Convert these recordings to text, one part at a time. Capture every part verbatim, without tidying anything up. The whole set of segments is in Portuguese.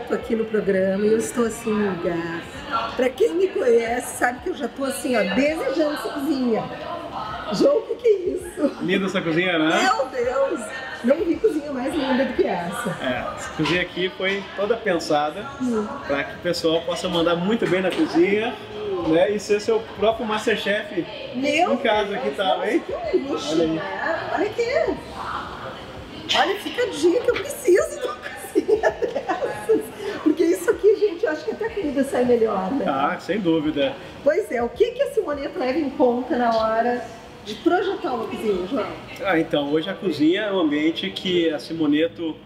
tanto aqui no programa, eu estou assim no lugar. Para quem me conhece, sabe que eu já estou assim, ó, desejando essa cozinha. Jô, o que, que é isso? Linda essa cozinha, né? Meu Deus! Não vi cozinha mais linda do que essa. É, essa cozinha aqui foi toda pensada hum. para que o pessoal possa mandar muito bem na cozinha. Né? E ser seu próprio Masterchef em casa aqui, tá, hein? Que luxo, olha aí. Né? Olha aqui. Olha, fica a dica, eu preciso de uma cozinha dessas. Porque isso aqui, gente, eu acho que até a comida sai melhor, né? Ah, sem dúvida. Pois é, o que, que a Simonetto leva em conta na hora de projetar uma cozinha, João? Ah, então, hoje a cozinha é um ambiente que a Simonetto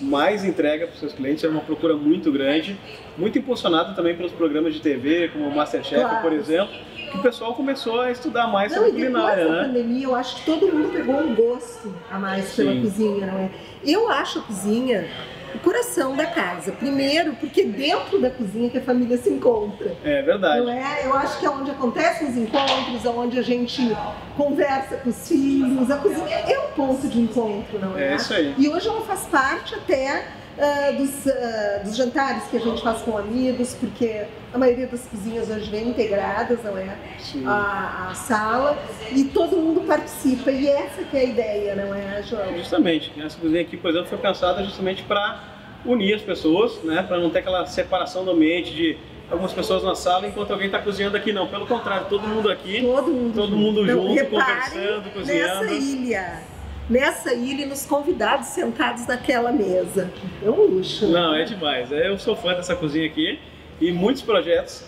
mais entrega para os seus clientes, é uma procura muito grande, muito impulsionado também pelos programas de T V, como o Masterchef, claro, por exemplo, que o pessoal começou a estudar mais não, sobre culinária, né? Pandemia, eu acho que todo mundo pegou um gosto a mais Sim. pela cozinha, não é? Eu acho a cozinha o coração da casa, primeiro, porque dentro da cozinha que a família se encontra. É verdade. Não é? Eu acho que é onde acontecem os encontros, é onde a gente conversa com os filhos, a cozinha é um ponto de encontro, não é? É isso aí. E hoje ela faz parte até uh, dos, uh, dos jantares que a gente faz com amigos, porque a maioria das cozinhas hoje vem integradas, não é? Sim. A, a sala, e todo mundo participa, e essa que é a ideia, não é, João? Justamente, essa cozinha aqui, por exemplo, foi pensada justamente para unir as pessoas, né? Para não ter aquela separação do ambiente de algumas pessoas na sala enquanto alguém está cozinhando aqui, não. Pelo contrário, todo mundo aqui, todo mundo, todo mundo junto, então, conversando, cozinhando. Nessa ilha. Nessa ilha e nos convidados sentados naquela mesa. É um luxo. Não, é demais. Eu sou fã dessa cozinha aqui. E muitos projetos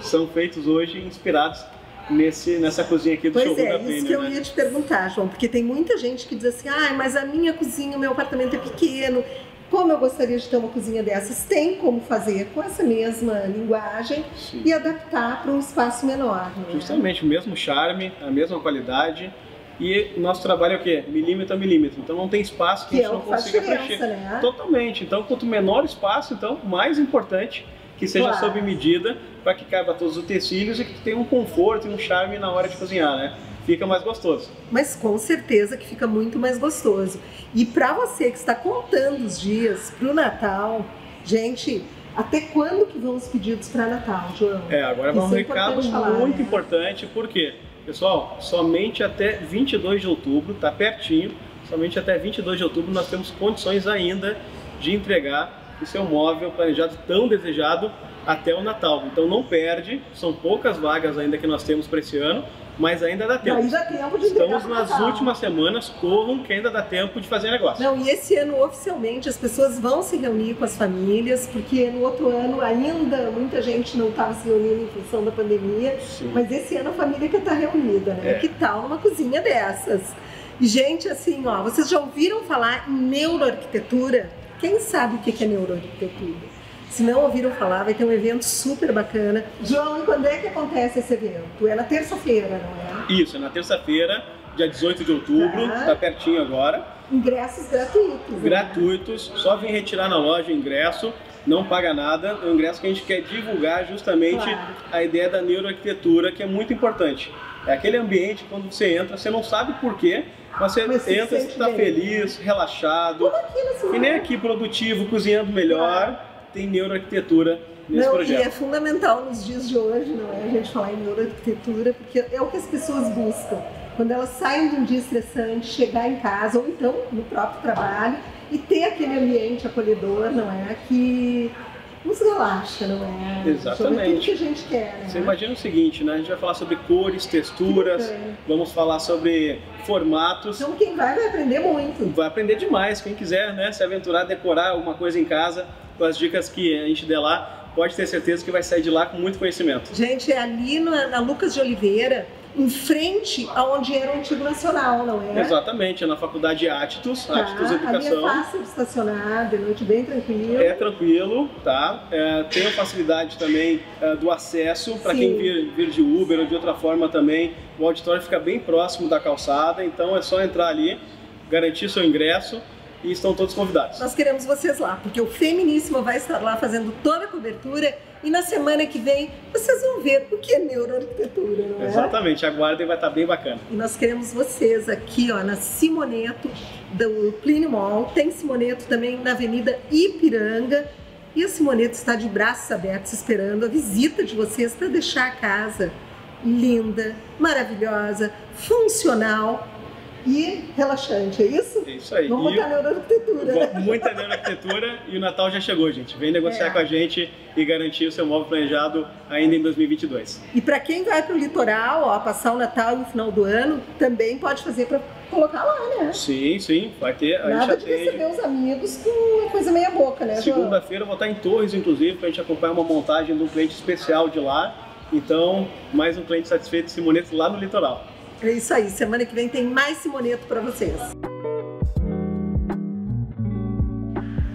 são feitos hoje inspirados nesse, nessa cozinha aqui do Show da Pena. Pois é, isso que eu ia te perguntar, João, porque tem muita gente que diz assim, ah, mas a minha cozinha, o meu apartamento é pequeno, como eu gostaria de ter uma cozinha dessas? Tem como fazer com essa mesma linguagem Sim. e adaptar para um espaço menor, né? Justamente, o mesmo charme, a mesma qualidade. E o nosso trabalho é o quê? Milímetro a milímetro. Então não tem espaço que, que a gente não consiga preencher. Né? Totalmente. Então quanto menor o espaço, então mais importante que seja claro. Sob medida, para que caiba todos os utensílios e que tenha um conforto e um charme na hora de cozinhar, né? Fica mais gostoso. Mas com certeza que fica muito mais gostoso. E para você que está contando os dias para o Natal, gente, até quando que vão os pedidos para Natal, João? É, agora vai um recado muito importante, por quê? Pessoal, somente até vinte e dois de outubro, tá pertinho, somente até vinte e dois de outubro nós temos condições ainda de entregar o seu móvel planejado tão desejado até o Natal. Então não perde, são poucas vagas ainda que nós temos para esse ano, mas ainda dá tempo. Mas dá tempo de Estamos nas Natal. últimas semanas, corram que ainda dá tempo de fazer negócio. Não, e esse ano oficialmente as pessoas vão se reunir com as famílias, porque no outro ano ainda muita gente não estava se reunindo em função da pandemia, Sim. mas esse ano a família que está reunida, né? É. Que tal uma cozinha dessas? E gente, assim, ó, vocês já ouviram falar em neuroarquitetura? Quem sabe o que é neuroarquitetura? Se não ouviram falar, vai ter um evento super bacana. João, e quando é que acontece esse evento? É na terça-feira, não é? Isso, é na terça-feira, dia dezoito de outubro, tá, tá pertinho agora. Ingressos gratuitos. Gratuitos, né? Só vem retirar na loja o ingresso, não paga nada. É um ingresso que a gente quer divulgar justamente claro. a ideia da neuroarquitetura, que é muito importante. É aquele ambiente, quando você entra, você não sabe por quê, mas você mas entra, você está feliz, relaxado. E nem aqui, produtivo, cozinhando melhor, claro. tem neuroarquitetura nesse não, projeto. E é fundamental nos dias de hoje, não é, a gente falar em neuroarquitetura, porque é o que as pessoas buscam. Quando elas saem de um dia estressante, chegar em casa, ou então no próprio trabalho, e ter aquele ambiente acolhedor, não é, que nos relaxa, não é? Exatamente. Sobre tudo que a gente quer, né? Você imagina o seguinte, né? A gente vai falar sobre cores, texturas, vamos falar sobre formatos. Então quem vai, vai aprender muito. Vai aprender demais. Quem quiser, né, se aventurar, decorar alguma coisa em casa, com as dicas que a gente der lá, pode ter certeza que vai sair de lá com muito conhecimento. Gente, é ali na, na Lucas de Oliveira, em frente aonde era o antigo Nacional, não é? Exatamente, é na faculdade Atitus, tá, Atitus Educação. É fácil de estacionar, de noite bem tranquilo. É tranquilo, tá? É, tem a facilidade também é, do acesso, para quem vir, vir de Uber ou de outra forma também, o auditório fica bem próximo da calçada, então é só entrar ali, garantir seu ingresso. E estão todos convidados. Nós queremos vocês lá, porque o Feminíssimo vai estar lá fazendo toda a cobertura e na semana que vem vocês vão ver o que é neuroarquitetura, não é? Exatamente, aguardem, vai estar bem bacana. E nós queremos vocês aqui, ó, na Simonetto, do Plinio Mall, tem Simonetto também na Avenida Ipiranga, E a Simonetto está de braços abertos esperando a visita de vocês para deixar a casa linda, maravilhosa, funcional e relaxante, é isso? É isso aí. Vamos botar neuroarquitetura. Muita neuroarquitetura e o Natal já chegou, gente. Vem negociar é. com a gente e garantir o seu móvel planejado ainda em dois mil e vinte e dois. E para quem vai para o litoral, ó, passar o Natal e o final do ano, também pode fazer para colocar lá, né? Sim, sim. Vai ter. A Nada gente de atende. receber os amigos com uma coisa meia boca, né, João? Segunda-feira eu vou estar em Torres, inclusive, para a gente acompanhar uma montagem de um cliente especial de lá. Então, mais um cliente satisfeito de Simonetto lá no litoral. É isso aí, semana que vem tem mais Simonetto para vocês.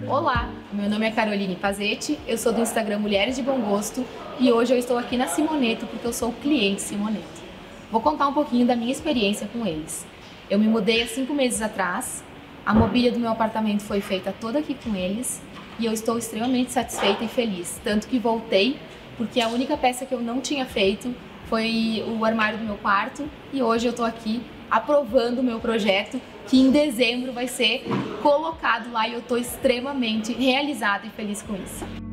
Olá, meu nome é Caroline Pazetti, eu sou do Instagram Mulheres de Bom Gosto e hoje eu estou aqui na Simonetto porque eu sou cliente Simonetto. Vou contar um pouquinho da minha experiência com eles. Eu me mudei há cinco meses atrás, a mobília do meu apartamento foi feita toda aqui com eles e eu estou extremamente satisfeita e feliz, tanto que voltei porque a única peça que eu não tinha feito foi o armário do meu quarto e hoje eu tô aqui aprovando o meu projeto que em dezembro vai ser colocado lá e eu tô extremamente realizada e feliz com isso.